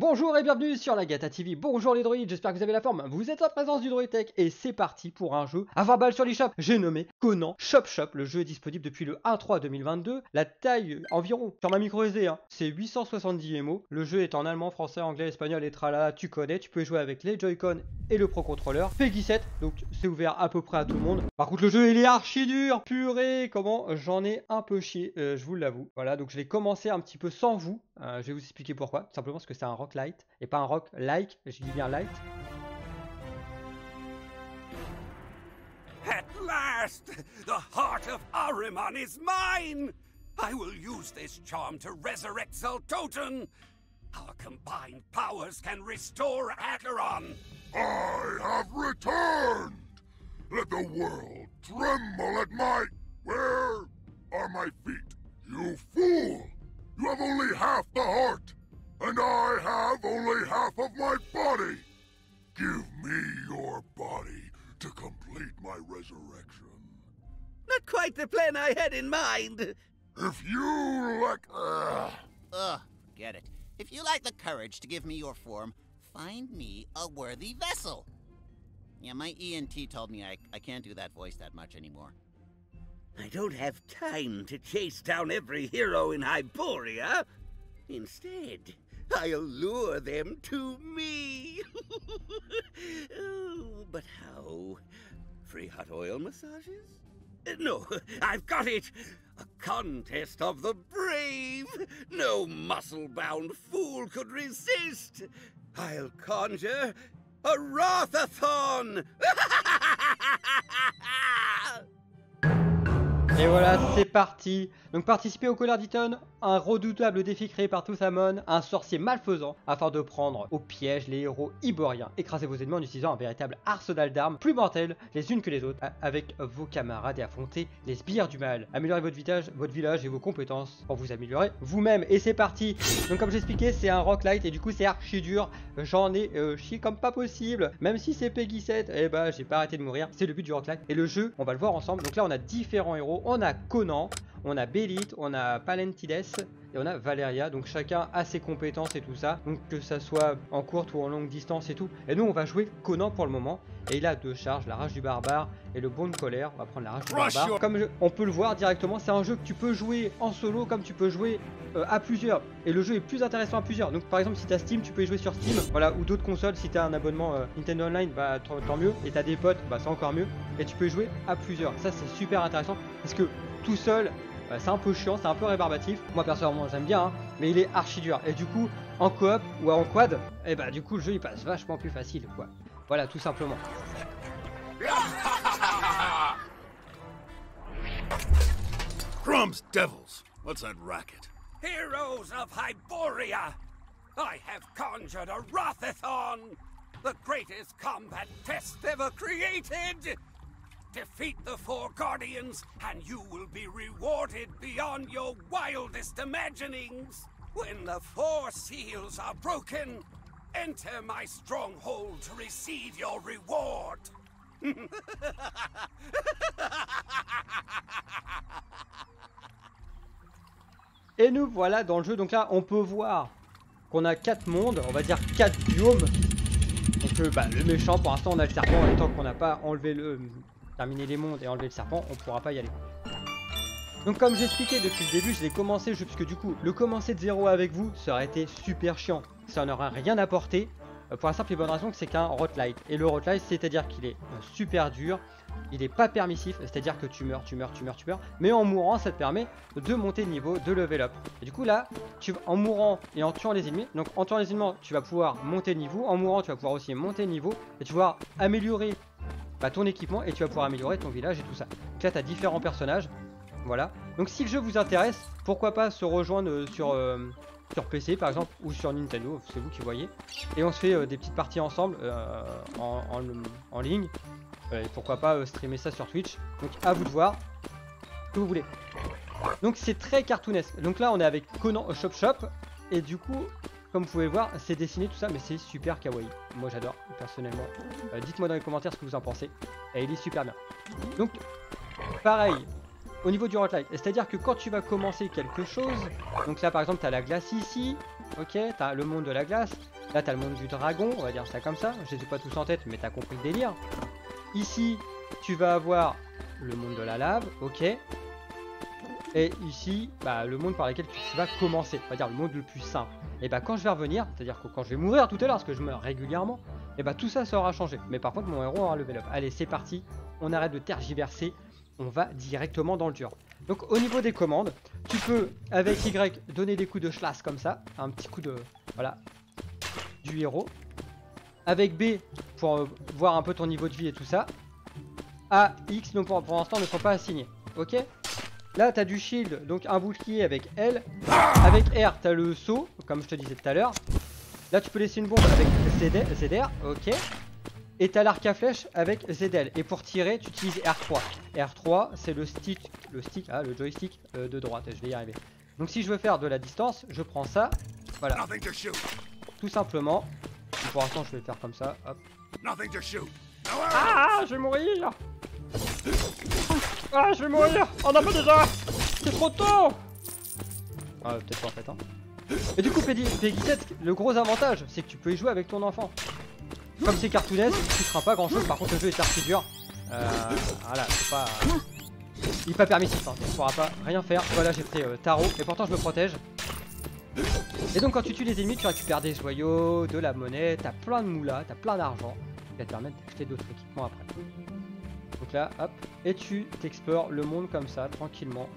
Bonjour et bienvenue sur la GATA TV, bonjour les droïdes, j'espère que vous avez la forme, vous êtes en présence du Droid Tech et c'est parti pour un jeu à 20 balles sur l'eShop, j'ai nommé Conan Chop Chop, le jeu est disponible depuis le 1/3/2022, la taille environ, sur ma micro SD, hein, c'est 870 MO, le jeu est en allemand, français, anglais, espagnol et tralala, tu connais, tu peux jouer avec les Joy-Con et le Pro Controller, PEGI 7, donc c'est ouvert à peu près à tout le monde, par contre le jeu il est archi dur, purée, comment j'en ai un peu chié, je vous l'avoue, voilà, donc je l'ai commencé un petit peu sans vous, je vais vous expliquer pourquoi, tout simplement parce que c'est un rock light et pas un rock like, je dis bien light. At last, the heart of Ahriman is mine. I will use this charm to resurrect Zaltotan. Our combined powers can restore Acheron. I have returned. Let the world tremble at my... Where are my feet? You fool! You have only half the heart. And I have only half of my body! Give me your body to complete my resurrection. Not quite the plan I had in mind! If you lack... forget it. If you lack the courage to give me your form, find me a worthy vessel! Yeah, my ENT told me I can't do that voice that much anymore. I don't have time to chase down every hero in Hyboria! Instead... I'll lure them to me! Oh, but how? Free hot oil massages? No, I've got it! A contest of the brave! No muscle-bound fool could resist! I'll conjure a Wrath-a-Thon! Et voilà, c'est parti. Donc participer au Collar d'Eton, un redoutable défi créé par Thoth-Amon, un sorcier malfaisant, afin de prendre au piège les héros hyboriens. Écrasez vos ennemis en utilisant un véritable arsenal d'armes, plus mortelles les unes que les autres, avec vos camarades et affronter les sbires du mal. Améliorez votre village et vos compétences pour vous améliorer vous-même. Et c'est parti. Donc comme j'expliquais, c'est un rock light et du coup c'est archi dur. J'en ai chié comme pas possible. Même si c'est PEGI 7, eh ben j'ai pas arrêté de mourir. C'est le but du rock light. Et le jeu, on va le voir ensemble. Donc là on a différents héros. On a Conan, on a Belit, on a Palentides et on a Valeria. Donc chacun a ses compétences et tout ça. Donc que ça soit en courte ou en longue distance et tout. Et nous on va jouer Conan pour le moment. Et il a deux charges, la rage du barbare et le bond de colère. On va prendre la rage du barbare. Comme on peut le voir directement, c'est un jeu que tu peux jouer en solo comme tu peux jouer à plusieurs. Et le jeu est plus intéressant à plusieurs. Donc par exemple si t'as Steam, tu peux y jouer sur Steam. Voilà, ou d'autres consoles. Si t'as un abonnement Nintendo Online, bah tant mieux. Et t'as des potes, bah c'est encore mieux. Et tu peux y jouer à plusieurs. Ça c'est super intéressant parce que tout seul, c'est un peu chiant, c'est un peu rébarbatif. Moi personnellement j'aime bien, hein, mais il est archi dur. Et du coup, en coop ou en quad, et bah du coup le jeu il passe vachement plus facile quoi. Voilà, tout simplement. Crumbs devils, what's that racket? Heroes of Hyboria! I have conjured a Wrath-a-Thon, the greatest combat test ever created! Defeat the four guardians, and you will be rewarded beyond your wildest imaginings. When the four seals are broken, enter my stronghold to receive your reward. Et nous voilà dans le jeu. Donc là, on peut voir qu'on a 4 mondes, on va dire 4 biomes. Donc bah, le méchant, pour l'instant, on a le serpent. Et tant qu'on n'a pas enlevé le... terminer les mondes et enlever le serpent, on pourra pas y aller. Donc comme j'expliquais depuis le début, je l'ai commencé, parce que du coup, le commencer de zéro avec vous, ça aurait été super chiant. Ça n'aurait rien apporté, pour la simple et bonne raison que c'est qu'un rock light. Et le rock light, c'est-à-dire qu'il est super dur, il est pas permissif, c'est-à-dire que tu meurs, mais en mourant, ça te permet de monter de niveau, de level up. Et du coup là, en mourant et en tuant les ennemis, donc en tuant les ennemis, tu vas pouvoir monter de niveau, en mourant, tu vas pouvoir aussi monter de niveau, et tu vas améliorer ton équipement et tu vas pouvoir améliorer ton village et tout ça. Donc là tu as différents personnages. Voilà. Donc si le jeu vous intéresse, pourquoi pas se rejoindre sur PC par exemple ou sur Nintendo, c'est vous qui voyez. Et on se fait des petites parties ensemble en ligne. Et pourquoi pas streamer ça sur Twitch. Donc à vous de voir ce que vous voulez. Donc c'est très cartoonesque. Donc là on est avec Conan Chop Chop. Et du coup... comme vous pouvez voir, c'est dessiné tout ça, mais c'est super kawaii. Moi j'adore, personnellement. Dites-moi dans les commentaires ce que vous en pensez. Et il est super bien. Donc, pareil, au niveau du rock light. C'est-à-dire que quand tu vas commencer quelque chose, donc là par exemple, tu as la glace ici, ok, t'as le monde de la glace, là t'as le monde du dragon, on va dire ça comme ça, je les ai pas tous en tête mais t'as compris le délire. Ici tu vas avoir le monde de la lave, ok, et ici bah, le monde par lequel tu vas commencer, on va dire le monde le plus simple. Et bah quand je vais revenir, c'est-à-dire que quand je vais mourir tout à l'heure, parce que je meurs régulièrement, et bah tout ça, ça aura changé. Mais par contre mon héros aura level up. Allez c'est parti, on arrête de tergiverser, on va directement dans le dur. Donc au niveau des commandes, tu peux avec Y donner des coups de schlass comme ça, un petit coup de, voilà, du héros. Avec B pour voir un peu ton niveau de vie et tout ça. A, X donc pour l'instant ne sont pas assignés, ok. Là t'as du shield, donc un bouclier avec L. Avec R t'as le saut, comme je te disais tout à l'heure. Là tu peux laisser une bombe avec ZR, ok. Et t'as l'arc à flèche avec ZL. Et pour tirer tu utilises R3. R3 c'est le joystick de droite, je vais y arriver. Donc si je veux faire de la distance, je prends ça. Voilà. Tout simplement. Pour l'instant je vais le faire comme ça, hop. Ah je vais mourir. Ah je vais mourir. On a pas déjà. C'est trop tôt. Ah peut-être pas en fait hein. Et du coup PEGI 7, le gros avantage c'est que tu peux y jouer avec ton enfant. Comme c'est cartoonesque, tu feras pas grand chose, par contre le jeu est archi dur. Voilà, c'est pas... Il n'est pas permissif, hein. Tu ne pourras pas rien faire. Voilà j'ai pris tarot et pourtant je me protège. Et donc quand tu tues les ennemis tu récupères des joyaux, de la monnaie, t'as plein de moulas, t'as plein d'argent. Qui va te permettre d'acheter d'autres équipements après. Donc là, hop, et tu t'explores le monde comme ça, tranquillement.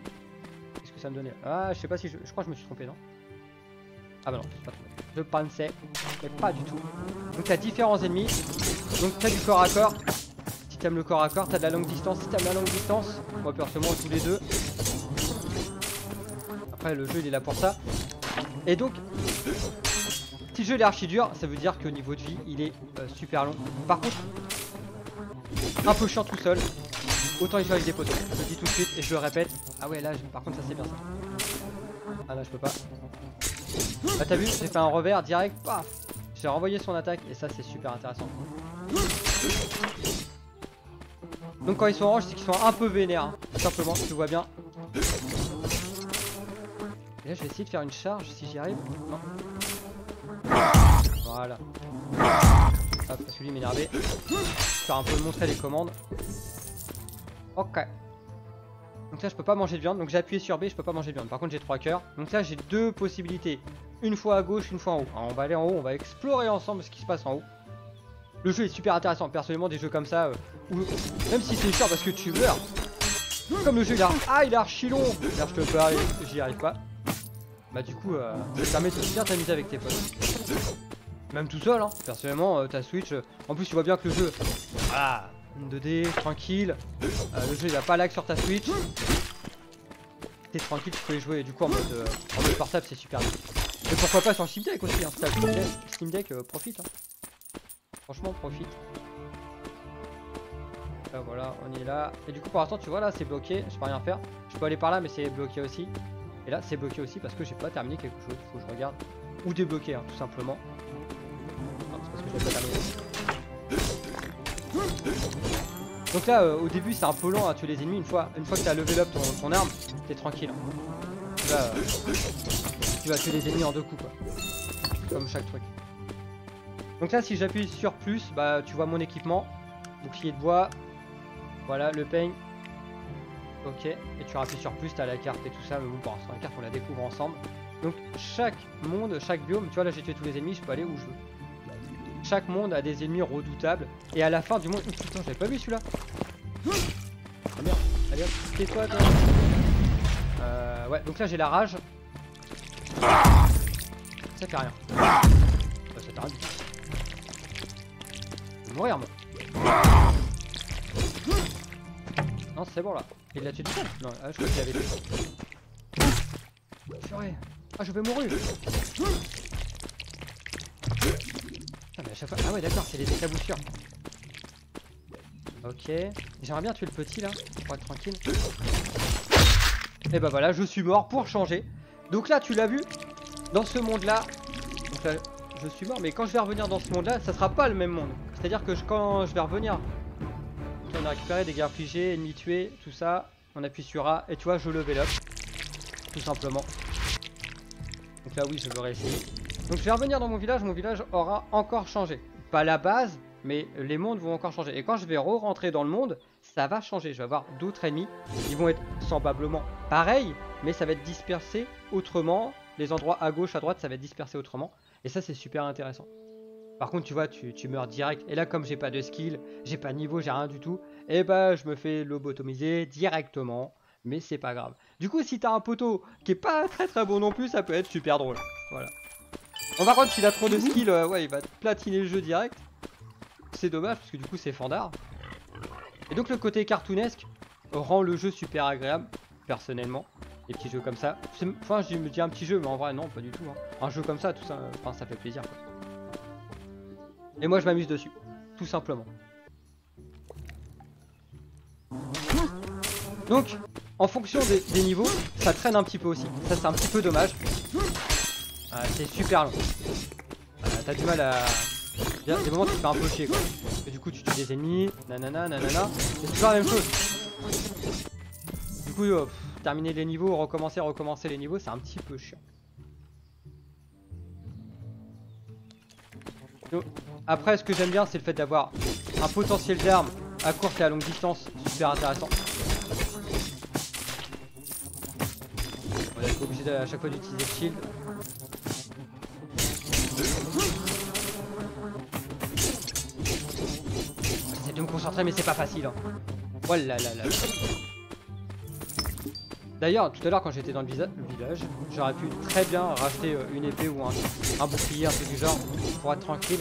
Qu'est-ce que ça me donnait? Ah, je sais pas si je crois que je me suis trompé, non? Ah bah non, je me suis pas trompé. Je pensais, mais pas du tout. Donc t'as différents ennemis. Donc t'as du corps à corps. Si t'aimes le corps à corps, t'as de la longue distance. Si t'aimes la longue distance, moi personnellement tous les deux. Après le jeu il est là pour ça. Et donc, si le jeu est archi dur, ça veut dire que au niveau de vie il est super long. Par contre, un peu chiant tout seul, autant y jouer avec des potos. Je le dis tout de suite et je le répète. Ah ouais là par contre ça c'est bien ça. Ah là je peux pas. Bah t'as vu, j'ai fait un revers direct, paf. J'ai renvoyé son attaque et ça c'est super intéressant. Donc quand ils sont orange c'est qu'ils sont un peu vénères hein. Tout simplement, tu vois bien. Et là je vais essayer de faire une charge si j'y arrive. Non. Voilà. Hop, celui m'énervé. Je vais faire un peu montrer les commandes. Ok. Donc là je peux pas manger de viande, donc j'ai appuyé sur B, je peux pas manger de viande. Par contre j'ai 3 cœurs. Donc là j'ai deux possibilités. Une fois à gauche, une fois en haut. Alors, on va aller en haut, on va explorer ensemble ce qui se passe en haut. Le jeu est super intéressant, personnellement des jeux comme ça, où, même si c'est cher parce que tu meurs. Comme le jeu il a... Ah il est archi long. Là je te parle, j'y arrive pas. Bah du coup ça permet de bien t'amuser avec tes potes. Même tout seul hein, personnellement ta Switch, en plus tu vois bien que le jeu, voilà, 2D, tranquille, le jeu il a pas lag sur ta Switch. T'es tranquille, tu peux y jouer du coup en mode portable c'est super bien. Et pourquoi pas sur Steam Deck aussi, hein, si t'as Steam Deck, profite hein. Franchement profite. Là voilà, on est là, et du coup pour l'instant tu vois là c'est bloqué, je peux rien faire. Je peux aller par là mais c'est bloqué aussi. Et là c'est bloqué aussi parce que j'ai pas terminé quelque chose, faut que je regarde. Ou débloquer hein, tout simplement. Non, c'est parce que je l'ai pas terminé. Donc là au début c'est un peu lent à tuer les ennemis, une fois que t'as level up ton arme, t'es tranquille. Hein. Là, tu vas tuer les ennemis en deux coups quoi. Comme chaque truc. Donc là si j'appuie sur plus, bah tu vois mon équipement. Bouclier de bois. Voilà le peigne. Ok, et tu rappuies sur plus, t'as la carte et tout ça, mais bon, pour l'instant, la carte on la découvre ensemble. Donc chaque monde, chaque biome, tu vois là j'ai tué tous les ennemis, je peux aller où je veux. Chaque monde a des ennemis redoutables, et à la fin du monde... Oh putain, j'avais pas vu celui-là. Ah merde, allez hop, t'es quoi toi? Ouais, donc là j'ai la rage. Ça fait rien. Bah, ça t'arrête. Je vais mourir moi. Non, c'est bon là. Il l'a tué tout seul? Non, ah, je crois qu'il avait tué. Purée. Ah, je vais mourir. Ah, mais à chaque fois. Ah, ouais, d'accord, c'est les éclaboussures. Ok. J'aimerais bien tuer le petit là, pour être tranquille. Et bah voilà, je suis mort pour changer. Donc là, tu l'as vu, dans ce monde là. Donc là, je suis mort, mais quand je vais revenir dans ce monde là, ça sera pas le même monde. C'est à dire que quand je vais revenir. On a récupéré des dégâts infligés, ennemis tués, tout ça. On appuie sur A et tu vois je level up. Tout simplement. Donc là oui je veux réessayer. Donc je vais revenir dans mon village aura encore changé. Pas la base, mais les mondes vont encore changer. Et quand je vais re-rentrer dans le monde, ça va changer. Je vais avoir d'autres ennemis qui vont être semblablement pareils, mais ça va être dispersé autrement. Les endroits à gauche, à droite, ça va être dispersé autrement. Et ça, c'est super intéressant. Par contre, tu vois, tu meurs direct. Et là, comme j'ai pas de skill, j'ai pas de niveau, j'ai rien du tout, et bah, je me fais lobotomiser directement. Mais c'est pas grave. Du coup, si t'as un poteau qui est pas très bon non plus, ça peut être super drôle. Voilà. Bon, par contre, s'il a trop de skill, ouais, il va platiner le jeu direct. C'est dommage, parce que du coup, c'est fandard. Et donc, le côté cartoonesque rend le jeu super agréable, personnellement. Des petits jeux comme ça. Enfin, je me dis un petit jeu, mais en vrai, non, pas du tout. Hein. Un jeu comme ça, tout ça, enfin, ça fait plaisir, quoi. Et moi je m'amuse dessus, tout simplement. Donc, en fonction des niveaux, ça traîne un petit peu aussi. Ça c'est un petit peu dommage. C'est super long. T'as du mal à... Il y a des moments où tu te fais un peu chier, quoi. Et du coup tu tues des ennemis, nanana, nanana. C'est toujours la même chose. Du coup, terminer les niveaux, recommencer les niveaux, c'est un petit peu chiant. Donc, après, ce que j'aime bien, c'est le fait d'avoir un potentiel d'armes à courte et à longue distance super intéressant. On est obligé à chaque fois d'utiliser le shield. J'essaie de me concentrer, mais c'est pas facile. Hein. Oh là là là. D'ailleurs, tout à l'heure, quand j'étais dans le village, j'aurais pu très bien racheter une épée ou un bouclier, un truc du genre, pour être tranquille.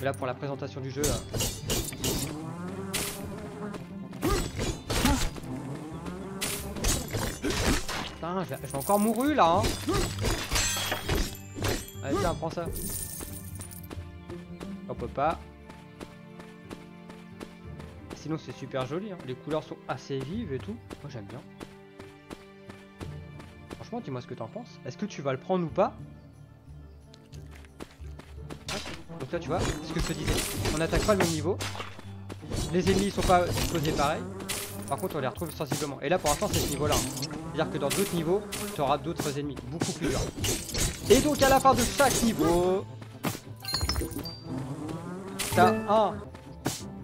Et là, pour la présentation du jeu... Putain, j'ai encore mouru, là, hein. Allez, tiens, prends ça. On peut pas. Sinon, c'est super joli, hein. Les couleurs sont assez vives et tout. Moi, j'aime bien. Franchement, dis-moi ce que t'en penses. Est-ce que tu vas le prendre ou pas? Donc là tu vois, c'est ce que je te disais, on n'attaque pas le même niveau, les ennemis sont pas disposés pareil, par contre on les retrouve sensiblement. Et là pour l'instant c'est ce niveau là, c'est-à-dire que dans d'autres niveaux, tu auras d'autres ennemis, beaucoup plus durs. Et donc à la fin de chaque niveau, t'as un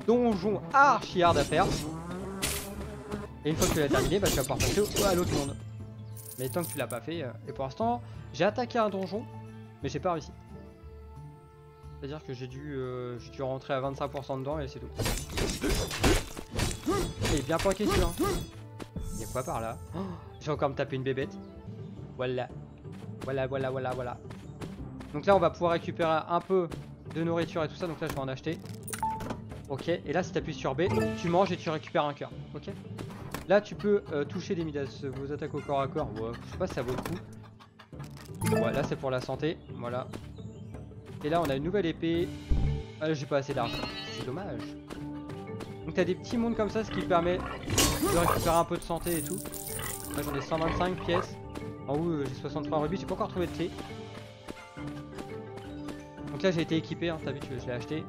donjon archi hard à faire, et une fois que tu l'as terminé, bah, tu vas pouvoir passer à l'autre monde. Mais tant que tu l'as pas fait, et pour l'instant j'ai attaqué un donjon, mais j'ai pas réussi. C'est-à-dire que j'ai dû rentrer à 25% dedans et c'est tout. Et bien planqué celui-là. Y'a quoi par là? Oh, j'ai encore me tapé une bébête. Voilà. Voilà, voilà, voilà, voilà. Donc là, on va pouvoir récupérer un peu de nourriture et tout ça. Donc là, je vais en acheter. Ok. Et là, si tu appuies sur B, tu manges et tu récupères un cœur. Ok. Là, tu peux toucher des Midas. Vos attaques au corps à corps. Ouais, je sais pas si ça vaut le coup. Ouais, là, c'est pour la santé. Voilà. Et là on a une nouvelle épée. Ah, j'ai pas assez d'argent. C'est dommage. Donc t'as des petits mondes comme ça, ce qui permet de récupérer un peu de santé et tout. Là j'en ai 125 pièces. En haut j'ai 63 rubis, j'ai pas encore trouvé de clé. Donc là j'ai été équipé, hein. T'as vu, je l'ai acheté.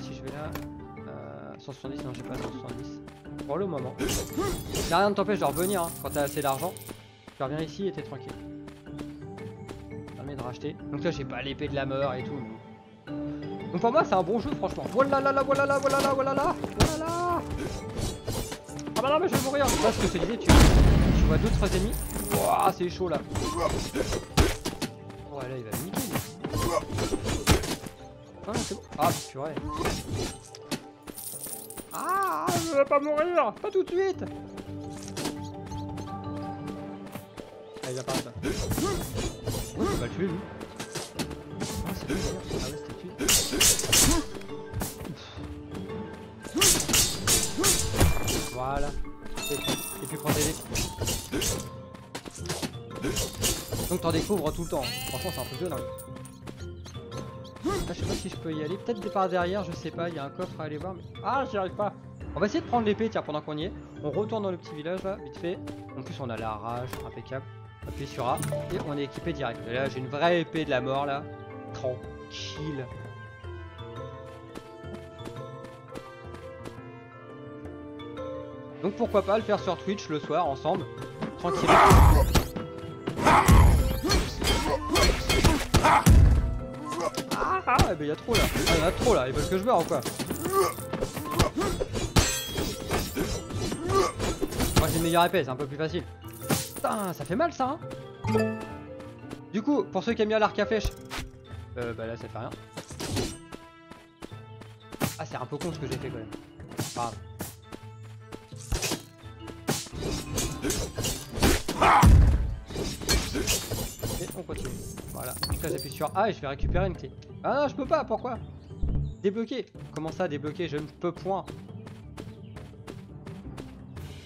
Si je vais là... 170, non j'ai pas 170. Pour le moment. Là, rien ne t'empêche de revenir, hein. Quand t'as assez d'argent. Tu reviens ici et t'es tranquille. De racheter. Donc là j'ai pas l'épée de la mort et tout. Donc pour moi c'est un bon jeu franchement. Voilà là là, voilà là, voilà là, voilà là, voilà là. Ah bah non mais je vais mourir. Là ce que je te disais, tu vois d'autres ennemis. Ouah, c'est chaud là. Ouais là il va me niquer. Ah c'est bon. Ah purée. Ah je vais pas mourir. Pas tout de suite. Ah il va pas là. Oh, tu vas le tuer lui. Ah c'est lui. Ah ouais c'était lui. Voilà. Et puis prends tes dés. Donc t'en découvres tout le temps. Franchement c'est un truc de dingue. Ah, je sais pas si je peux y aller. Peut-être par derrière, je sais pas, il y a un coffre à aller voir mais... Ah j'y arrive pas. On va essayer de prendre l'épée tiens pendant qu'on y est. On retourne dans le petit village là, vite fait. En plus on a la rage, impeccable. Appuie sur A et on est équipé direct. Et là j'ai une vraie épée de la mort là. Tranquille. Donc pourquoi pas le faire sur Twitch le soir ensemble. Tranquille. Ah, ben y'a trop là. Ah, y'en a trop là, ils veulent que je meure ou quoi? Moi j'ai une meilleure épée, c'est un peu plus facile. Putain, ça fait mal ça hein. Du coup, pour ceux qui aiment bien l'arc à flèche, bah là ça fait rien. Ah, c'est un peu con ce que j'ai fait quand même. Enfin, et on continue. Voilà. Donc là j'appuie sur A et je vais récupérer une clé. Ah non, je peux pas, pourquoi? Débloquer. Comment ça débloquer? Je ne peux point.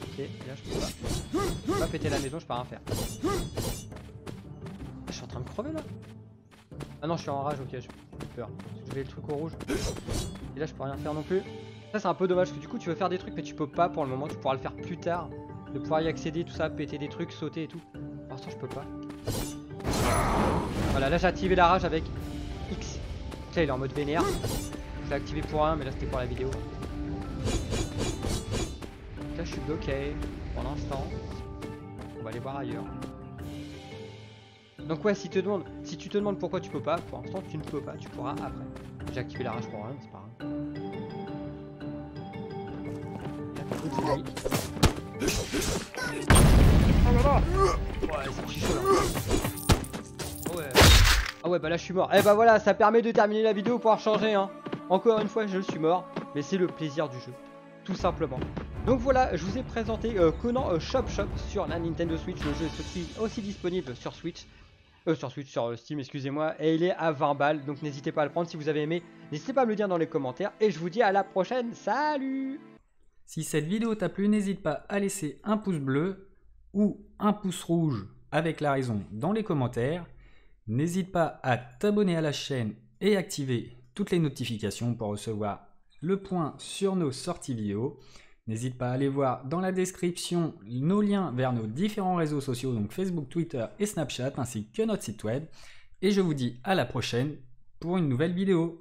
Ok, là je peux pas. Je peux pas péter la maison, je peux rien faire. Je suis en train de crever là. Ah non, je suis en rage, ok, j'ai peur. Je vais le truc au rouge. Et là je peux rien faire non plus. Ça c'est un peu dommage parce que du coup tu veux faire des trucs mais tu peux pas pour le moment, tu pourras le faire plus tard. De pouvoir y accéder, tout ça, péter des trucs, sauter et tout. Pour l'instant je peux pas. Voilà, là j'ai activé la rage avec X. Là il est en mode vénère. Je l'ai activé pour rien mais là c'était pour la vidéo. Là je suis bloqué pour l'instant. On va aller voir ailleurs. Donc ouais, si tu te demandes pourquoi tu peux pas, pour l'instant tu ne peux pas, tu pourras après. J'ai activé la rage pour rien, c'est pas grave. Oh là là. Ouais, c'est petit chaud là. Ouais. Ah ouais, bah là je suis mort. Eh bah voilà, ça permet de terminer la vidéo pour changer hein. Encore une fois, je suis mort, mais c'est le plaisir du jeu, tout simplement. Donc voilà, je vous ai présenté Conan Chop Chop sur la Nintendo Switch. Le jeu est aussi disponible sur Switch. Sur Steam, excusez-moi, et il est à 20 balles, donc n'hésitez pas à le prendre. Si vous avez aimé, n'hésitez pas à me le dire dans les commentaires, et je vous dis à la prochaine, salut! Si cette vidéo t'a plu, n'hésite pas à laisser un pouce bleu ou un pouce rouge avec la raison dans les commentaires. N'hésite pas à t'abonner à la chaîne et activer toutes les notifications pour recevoir le point sur nos sorties vidéo. N'hésite pas à aller voir dans la description nos liens vers nos différents réseaux sociaux, donc Facebook, Twitter et Snapchat, ainsi que notre site web. Et je vous dis à la prochaine pour une nouvelle vidéo.